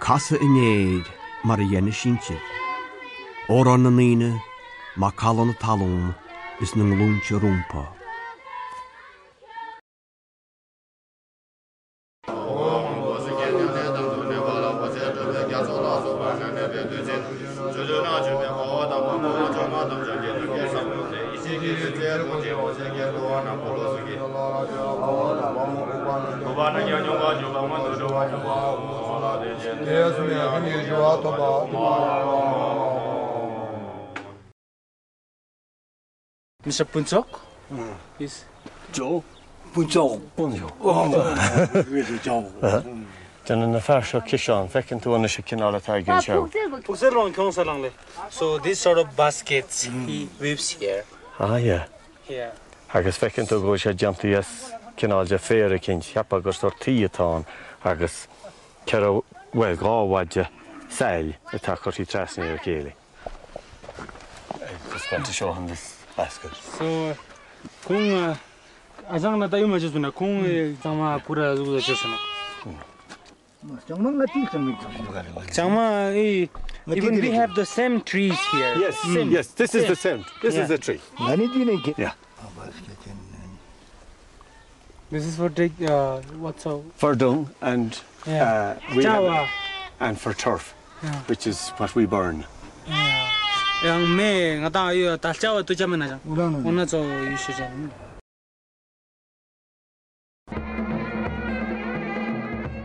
Casa inéid mar a dhéanamh síinte. Óran na líine má calan na talún is na nglúnte rúmpa. Mr. Punchok? Yes. Joe? Punchok. Punchok. Oh, then in the first kitchen, feckin' to one of the canal tiger show. Was it long council only? So these sort of baskets he weaves here. Ah, yeah. Yeah. I guess feckin' to go to jump to yes, canal Jaffair, Kinch, Hapagos or Tieton, I guess. Carol, well, go what you say, the tackle he trusts near Kelly. I just want to show him this. So, kung azang na tayo majusunak kung tama pura zugo jusunak. Tama natin tama even we have the same trees here. Yes, yes, this is the same. This is the tree. Yeah. This is for dig. What's up? For dung and for turf, which is what we burn. Young men, I thought you were to Jamaica. One of you should.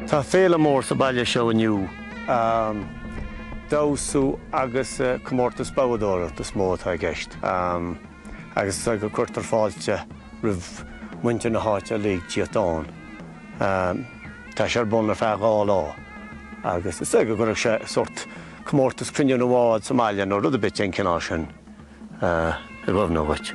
Tafela more Sabalia showing you. Those who Agus Comortus Bowdor at the small Tigest. Agus Saga Quarter Falcha, Riv Winter Hatcher League Chiaton. Tashar Bonafag all law. Agus Saga Gorasha sort. Comortus Crinion Award, Somalian or other bit in Canarsian. I love no much.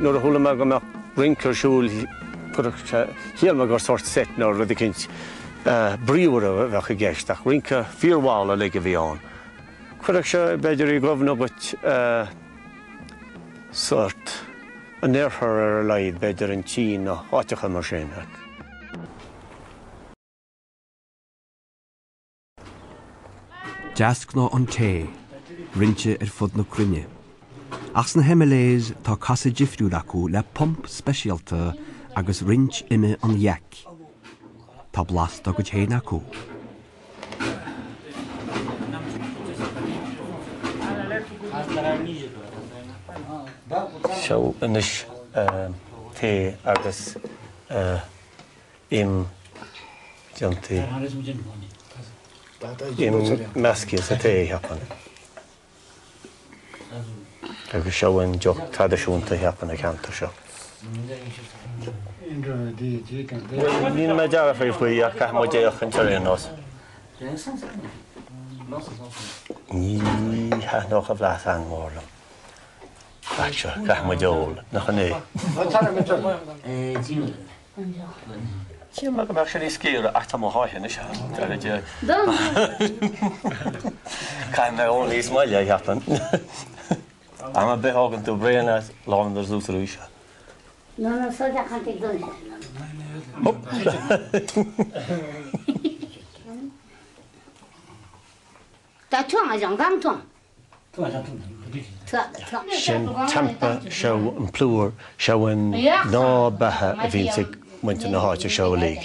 Nor a Hulamagama Brinker Shul, Hilmagor sort set nor the Kins Brewer of a Gestach, Rinker, Fearwall, a leg of Vion. Quirksha Bedri Governor, but sort and therefore lied better in China, Ottawa machine. Jaskno on Tay, Rinche at Fudno Crinne. Asn Hemelays, Tarkasa Jifruraku, La Pump Specialter, Agus Rinch Imme on Yak. Tablas Doguchenaku. So anish te agus im janti im maski sa te happen. Agus show an jog tradition te happen a canto show. Nin ma jara fe fui ya kah mo jaya khanchari nos. Ni ha no khabla sang morlo. Acha kahmadol nakhne she ma ka mashari skill atamo haye nisha daraja kan only smile I happen I'm a bit hogan to brain as long as those rusha no so that can't be done ta chong jang gang chong Shin Tampa show and Pluer showing no Baha Vinci went in the heart to show a league.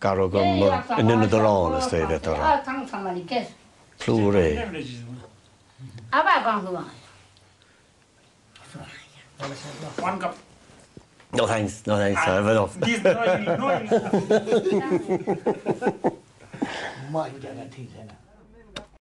Garogum and another on as they did. Pluer. No thanks, no thanks, I've enough.